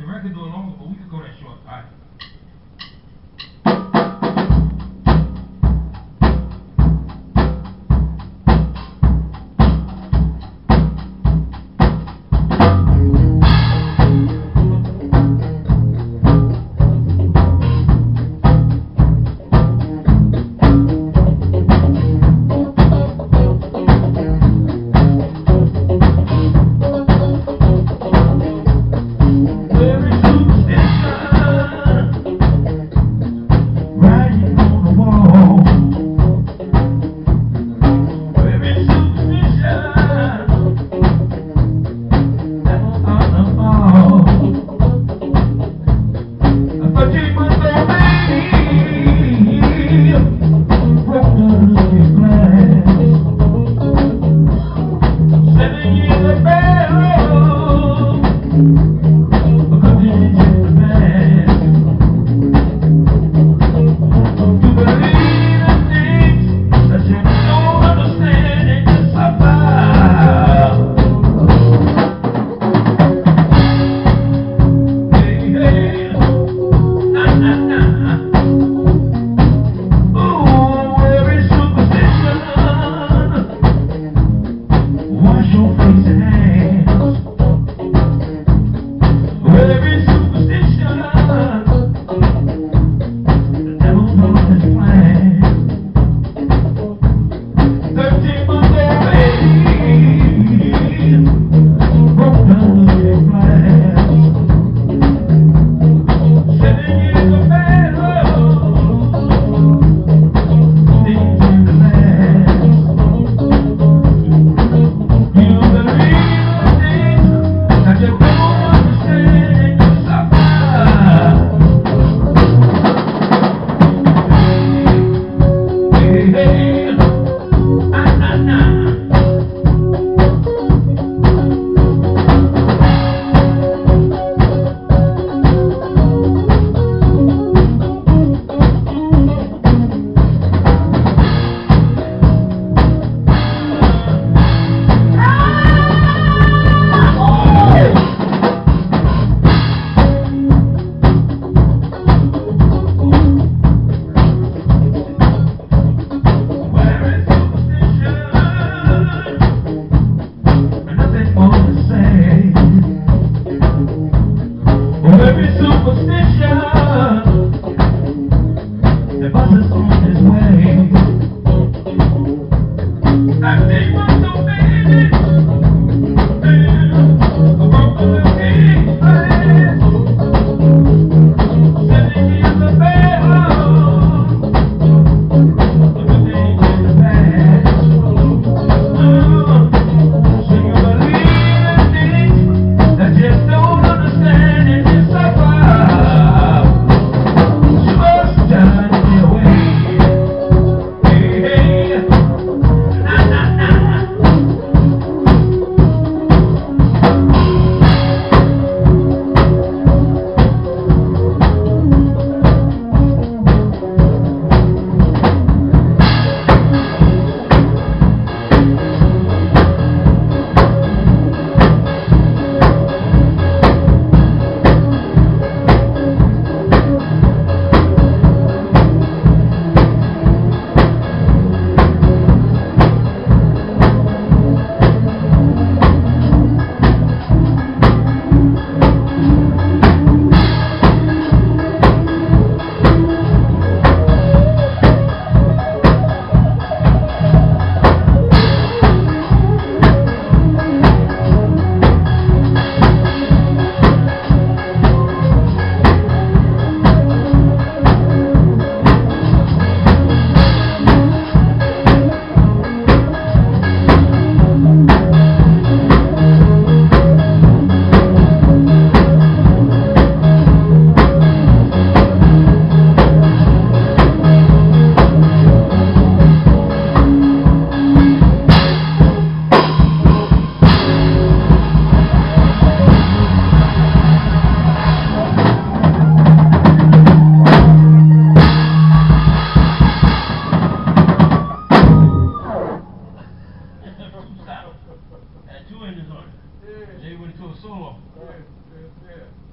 The Americans do it long ago, we could go that short time.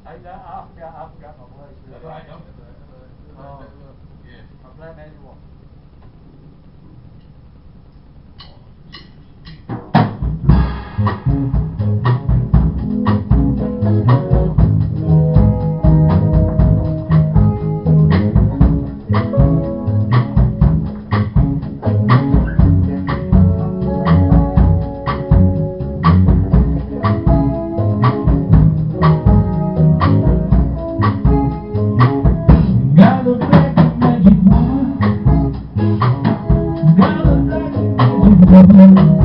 I forgot my place. I'm glad that you won. Thank you.